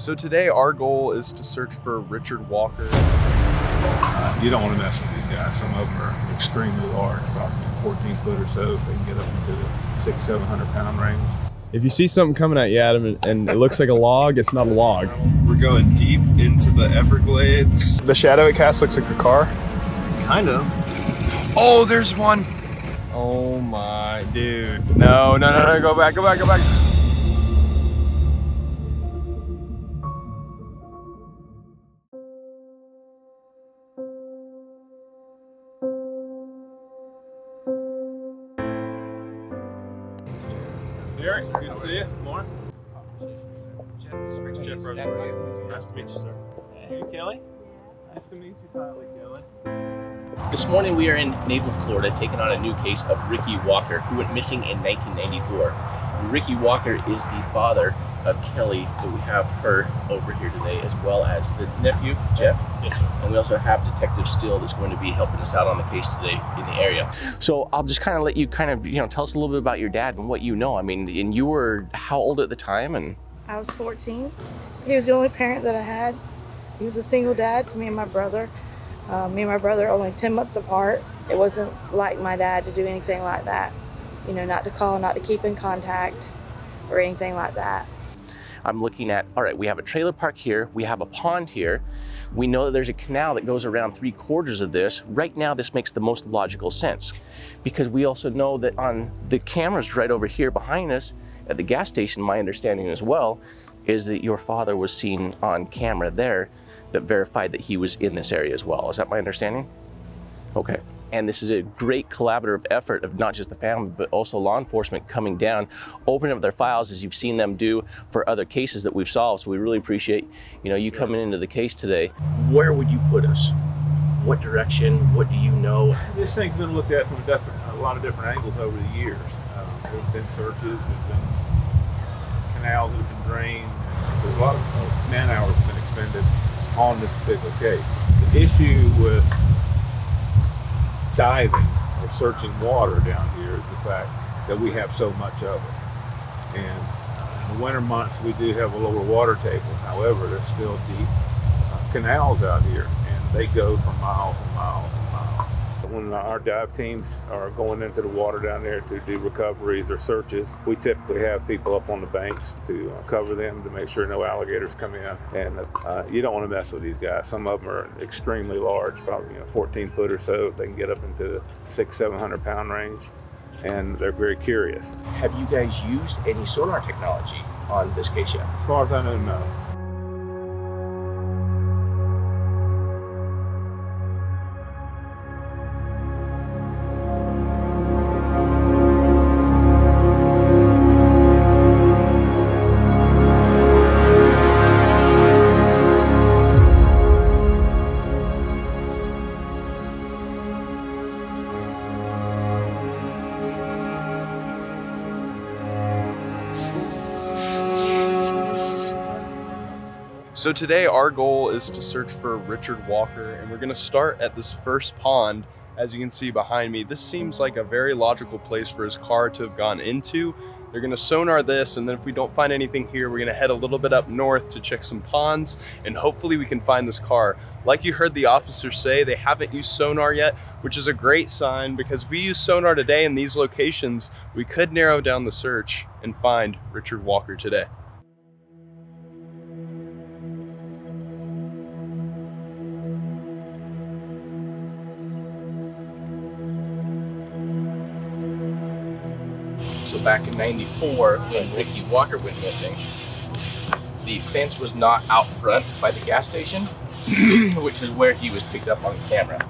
So today our goal is to search for Richard Walker. You don't want to mess with these guys. Some of them are extremely large, about 14 foot or so. They can get up into the 600-700 pound range. If you see something coming at you, Adam, and it looks like a log, it's not a log. We're going deep into the Everglades. The shadow it casts looks like a car. Kind of. Oh, there's one. Oh my, dude. No, no, no, no, go back, go back, go back. Good to see you. Lauren? Jeff, nice to meet you, sir. Hey, you Kelly? Nice to meet you finally, Kelly. This morning we are in Naples, Florida, taking on a new case of Ricky Walker, who went missing in 1994. And Ricky Walker is the father of Kelly, but we have her over here today, as well as the nephew, Jeff. Yes, sir. And we also have Detective Steele that's going to be helping us out on the case today in the area. So I'll just kind of let you tell us a little bit about your dad and what you know. I mean, and you were how old at the time? And I was 14. He was the only parent that I had. He was a single dad for me and my brother. Me and my brother are only 10 months apart. It wasn't like my dad to do anything like that. You know, not to call, not to keep in contact or anything like that. I'm looking at, all right, we have a trailer park here, we have a pond here. We know that there's a canal that goes around 3/4 of this. Right now, this makes the most logical sense because we also know that on the cameras right over here behind us at the gas station, my understanding as well, is that your father was seen on camera there that verified that he was in this area as well. Is that my understanding? Okay. And this is a great collaborative effort of not just the family, but also law enforcement coming down, opening up their files as you've seen them do for other cases that we've solved. So we really appreciate, you coming into the case today. Where would you put us? What direction? What do you know? This thing's been looked at from a lot of different angles over the years. There's been searches, there's been canals that have been drained. There's a lot of man-hours have been expended on this particular case. The issue with diving or searching water down here is the fact that we have so much of it. And in the winter months, we do have a lower water table. However, there's still deep canals out here, and they go for miles and miles and miles. When our dive teams are going into the water down there to do recoveries or searches, we typically have people up on the banks to cover them to make sure no alligators come in. And you don't want to mess with these guys. Some of them are extremely large, probably 14 foot or so. They can get up into the 600-700 pound range, and they're very curious. Have you guys used any sonar technology on this case yet? As far as I know, no. So today our goal is to search for Richard Walker, and we're gonna start at this first pond. As you can see behind me, this seems like a very logical place for his car to have gone into. They're gonna sonar this, and then if we don't find anything here, we're gonna head a little bit up north to check some ponds, and hopefully we can find this car. Like you heard the officer say, they haven't used sonar yet, which is a great sign, because if we use sonar today in these locations, we could narrow down the search and find Richard Walker today. So back in 94, when Ricky Walker went missing, the fence was not out front by the gas station, which is where he was picked up on camera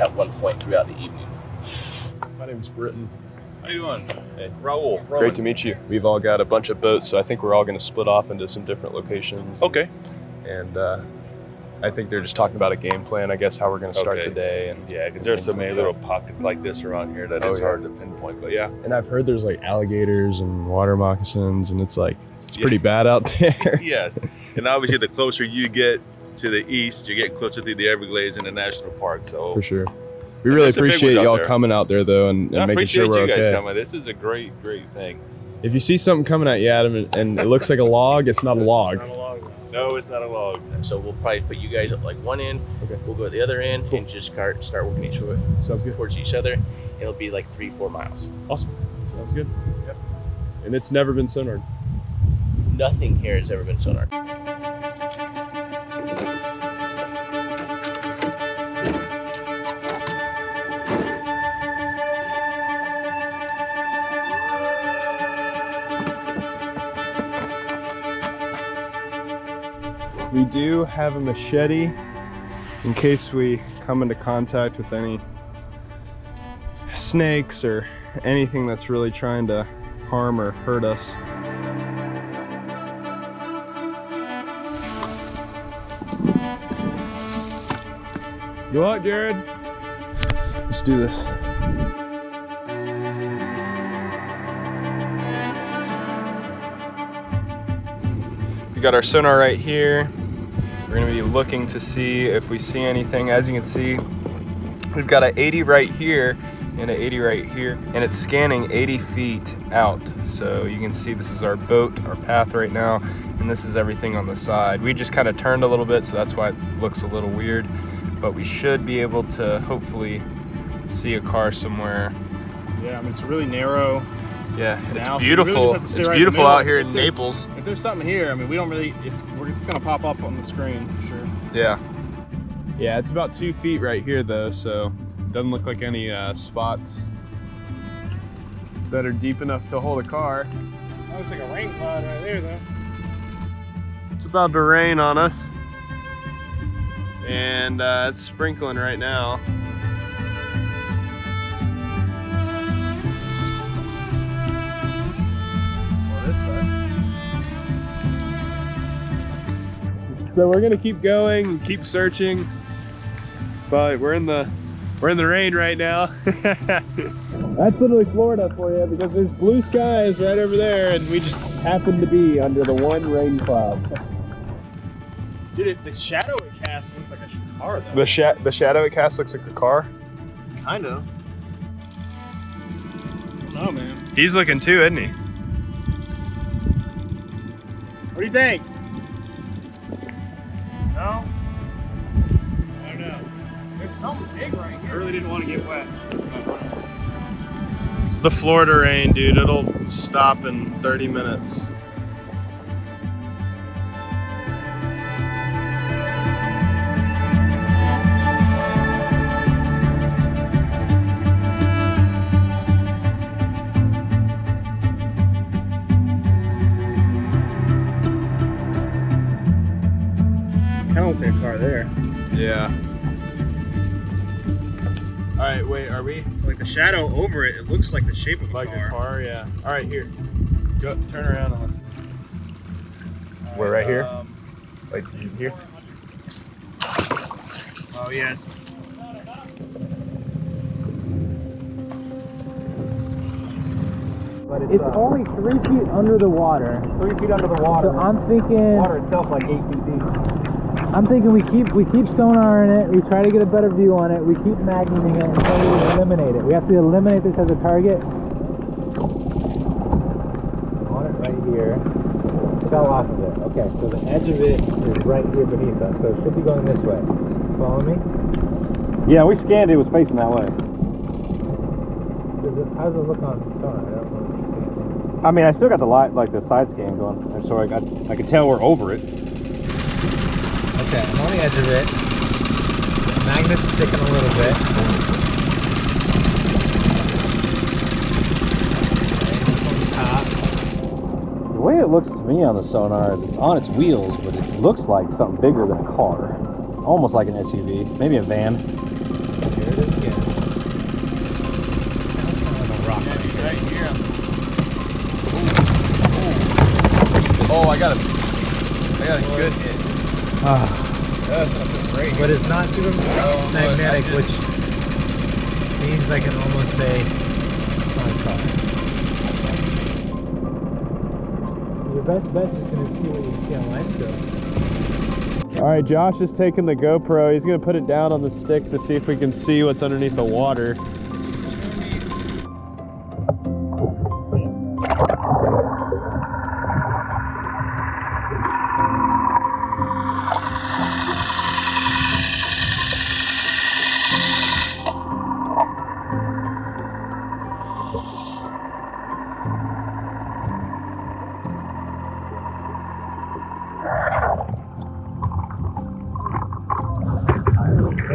at one point throughout the evening. My name is Britton. How you doing? Hey. Raul. Great to meet you. We've all got a bunch of boats, so I think we're all going to split off into some different locations. Okay. And I think they're just talking about a game plan, I guess, how we're going to start today. And yeah, because there's so many little pockets like this around here that it's hard to pinpoint, but yeah. And I've heard there's like alligators and water moccasins, and it's like, it's pretty bad out there. Yes, and obviously the closer you get to the east, you get closer to the Everglades and the National Park, so. For sure. We really appreciate y'all coming out there, though, and making sure we're okay. I appreciate you guys coming. This is a great, great thing. If you see something coming at you, Adam, and it looks like a log, it's not a log. It's not a log. No, it's not a log. And so we'll probably put you guys at like one end. Okay. We'll go to the other end and just start working each way towards each other. And it'll be like 3-4 miles. Awesome. Sounds good. Yep. And it's never been sonared. Nothing here has ever been sonared. We do have a machete in case we come into contact with any snakes or anything that's really trying to harm or hurt us. Good luck, Jared. Let's do this. We got our sonar right here. We're gonna be looking to see if we see anything. As you can see, we've got an 80 right here and an 80 right here, and it's scanning 80 feet out. So you can see this is our boat, our path right now, and this is everything on the side. We just kind of turned a little bit, so that's why it looks a little weird, but we should be able to hopefully see a car somewhere. Yeah, I mean, it's really narrow. Yeah, it's beautiful. It's beautiful out here in Naples. If there's something here, I mean, we don't really, it's gonna pop up on the screen, for sure. Yeah. Yeah, it's about 2 feet right here though, so doesn't look like any spots that are deep enough to hold a car. Oh, it's like a rain cloud right there though. It's about to rain on us. And it's sprinkling right now. This sucks. So we're gonna keep going, keep searching, but we're in the rain right now. That's literally Florida for you, because there's blue skies right over there, and we just happen to be under the one rain cloud. Dude, the shadow it casts looks like a car, though. The shadow it casts looks like a car. Kind of. I don't know, man. He's looking too, isn't he? What do you think? No? I don't know. There's something big right here. I really didn't want to get wet. It's the Florida rain, dude. It'll stop in 30 minutes. A car there. Yeah. All right, wait, are we? Like the shadow over it, it looks like the shape of a car. Like a car, yeah. All right, here. Go, turn around on us. We're right here? Like here? Oh, yes. But it's only 3 feet under the water. 3 feet under the water. So I'm thinking... Water itself like 8 feet deep. I'm thinking we keep sonaring it, we try to get a better view on it, we keep magneting it until we eliminate it. We have to eliminate this as a target. On it right here. Fell off of it. Okay, so the edge of it is right here beneath us, so it should be going this way. Follow me? Yeah, we scanned it, it was facing that way. How does it look on sonar? I don't know. I mean, I still got the light, like the side scan going, and so I could tell we're over it. Okay, I'm on the edge of it. The magnet's sticking a little bit. Okay, on top. The way it looks to me on the sonar is it's on its wheels, but it looks like something bigger than a car. Almost like an SUV, maybe a van. Here it is again. It sounds kind of like a rock. Yeah, right here. Ooh. Ooh. Oh, I got a good hit. Great. But it's not super magnetic, which means I can almost say it's not a car. Your best bet's just going to see what you can see on live scope. Alright, Josh is taking the GoPro. He's going to put it down on the stick to see if we can see what's underneath the water.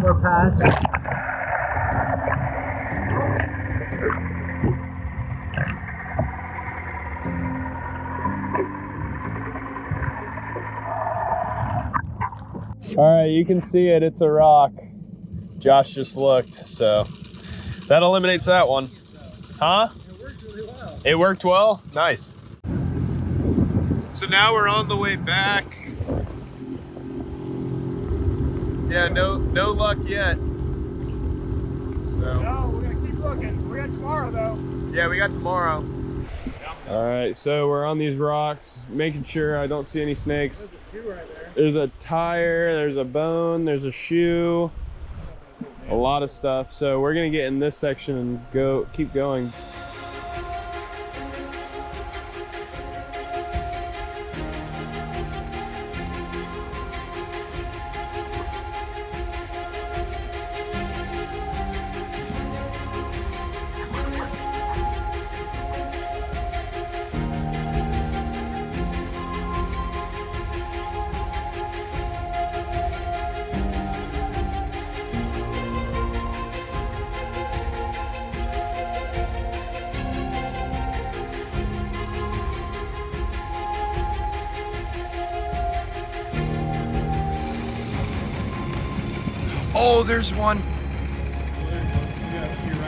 bit more past. Alright, you can see it, it's a rock. Josh just looked, so that eliminates that one. Huh? It worked really well. It worked well? Nice. So now we're on the way back. Yeah, no luck yet. So. No, we're gonna keep looking. We got tomorrow though. Yeah, we got tomorrow. Alright, so we're on these rocks, making sure I don't see any snakes. There's a shoe right there. There's a tire, there's a bone, there's a shoe, a lot of stuff. So we're gonna get in this section and go keep going. Oh, there's one.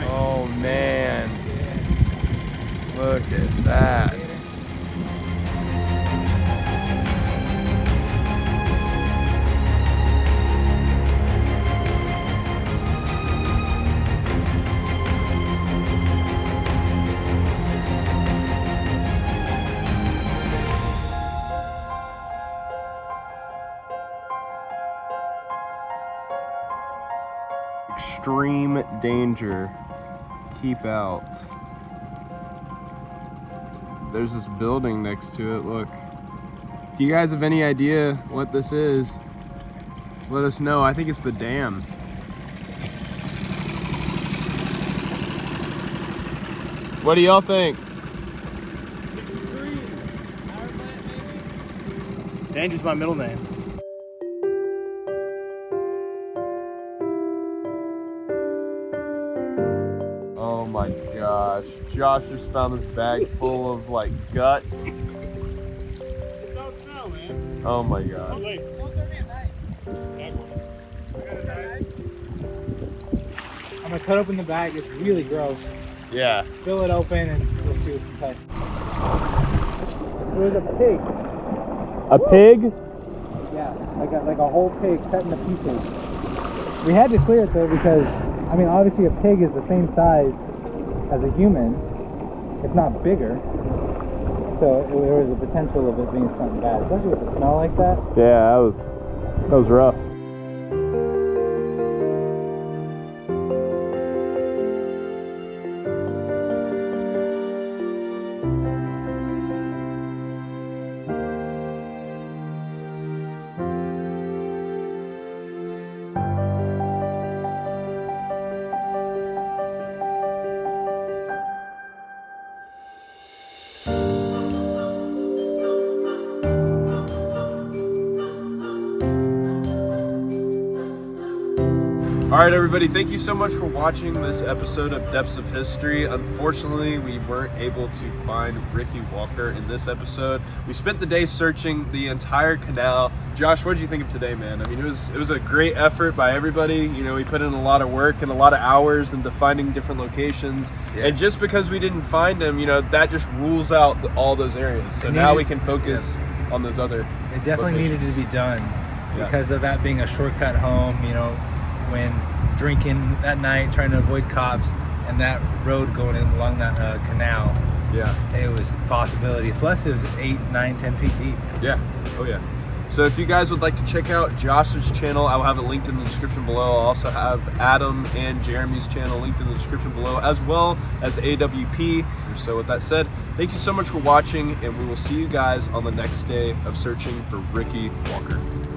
Oh man, look at that. Extreme danger. Keep out. There's this building next to it. Look. If you guys have any idea what this is, let us know. I think it's the dam. What do y'all think? Extreme. Power plant, maybe? Danger's my middle name. Oh my gosh, Josh just found this bag full of like guts. Just don't smell, man. Oh my god. I'm gonna cut open the bag, it's really gross. Yeah. Spill it open and we'll see what's inside. There's a pig. A Woo! Pig? Yeah, like a whole pig cut into pieces. We had to clear it though because, I mean, obviously a pig is the same size as a human, if not bigger, so there was a potential of it being something bad, especially with a smell like that. Yeah, that was rough. Alright everybody, thank you so much for watching this episode of Depths of History. Unfortunately, we weren't able to find Ricky Walker in this episode. We spent the day searching the entire canal. Josh, what did you think of today, man? I mean, it was a great effort by everybody. You know, we put in a lot of work and a lot of hours into finding different locations. Yeah. And just because we didn't find them, you know, that just rules out all those areas. So now we can focus on those other It definitely locations. Needed to be done because of that being a shortcut home, you know, when drinking that night, trying to avoid cops, and that road going in along that canal. Yeah. It was a possibility. Plus it was 8, 9, 10 feet deep. Yeah, oh yeah. So if you guys would like to check out Josh's channel, I will have it linked in the description below. I'll also have Adam and Jeremy's channel linked in the description below, as well as AWP. So with that said, thank you so much for watching, and we will see you guys on the next day of searching for Ricky Walker.